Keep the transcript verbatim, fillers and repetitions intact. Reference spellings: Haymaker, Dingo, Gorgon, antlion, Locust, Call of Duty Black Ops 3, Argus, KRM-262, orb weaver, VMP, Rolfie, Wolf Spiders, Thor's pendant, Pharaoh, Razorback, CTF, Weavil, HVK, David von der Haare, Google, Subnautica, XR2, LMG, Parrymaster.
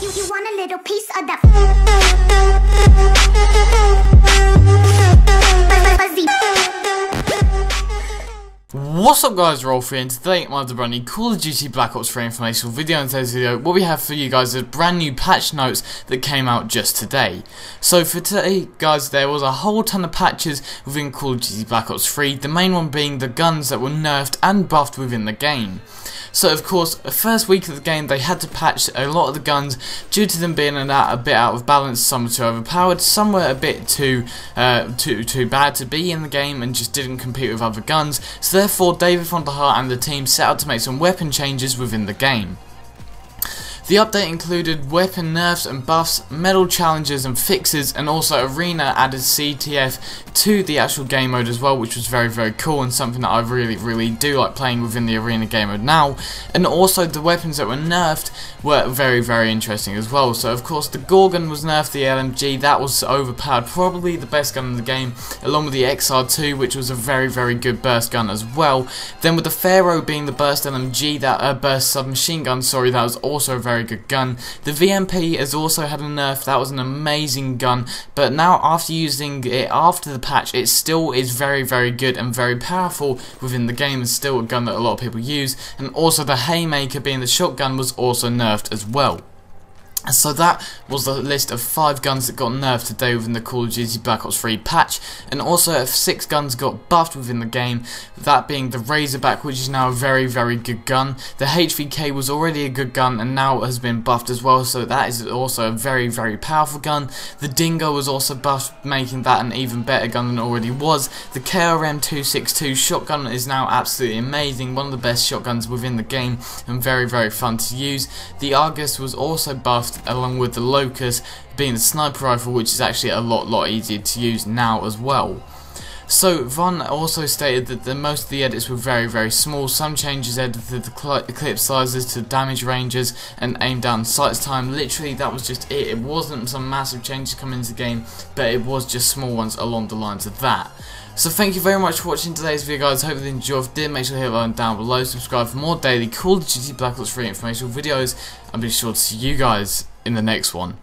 You, you want a little piece of the What's up guys, Rolfie, and today I'm the brand new Call of Duty Black Ops three informational video. In today's video, what we have for you guys is brand new patch notes that came out just today. So for today guys, there was a whole ton of patches within Call of Duty Black Ops three, the main one being the guns that were nerfed and buffed within the game. So of course, the first week of the game they had to patch a lot of the guns due to them being a bit out of balance, some were too overpowered, some were a bit too, uh, too, too bad to be in the game and just didn't compete with other guns, so therefore David von der Haare and the team set out to make some weapon changes within the game. The update included weapon nerfs and buffs, medal challenges and fixes, and also Arena added C T F to the actual game mode as well, which was very very cool and something that I really really do like playing within the Arena game mode now. And also the weapons that were nerfed were very very interesting as well. So of course the Gorgon was nerfed, the L M G, that was overpowered, probably the best gun in the game, along with the X R two, which was a very very good burst gun as well. Then with the Pharaoh being the burst L M G, that uh, burst submachine gun, sorry, that was also a very very good gun. The V M P has also had a nerf, that was an amazing gun, but now after using it after the patch, it still is very very good and very powerful within the game, and still a gun that a lot of people use. And also the Haymaker being the shotgun was also nerfed as well. So that was the list of five guns that got nerfed today within the Call of Duty Black Ops three patch, and also six guns got buffed within the game, that being the Razorback, which is now a very very good gun. The H V K was already a good gun and now has been buffed as well, so that is also a very very powerful gun. The Dingo was also buffed, making that an even better gun than it already was. The K R M two sixty-two shotgun is now absolutely amazing, one of the best shotguns within the game and very very fun to use. The Argus was also buffed, along with the Locust being the sniper rifle, which is actually a lot lot easier to use now as well. So Von also stated that the, most of the edits were very very small, some changes edited the clip sizes to damage ranges and aim down sights time, literally that was just it, it wasn't some massive changes coming into the game, but it was just small ones along the lines of that. So thank you very much for watching today's video guys, hope you enjoyed. If you did, make sure to hit like down below, subscribe for more daily Call of Duty Black Ops three informational videos, and be sure to see you guys in the next one.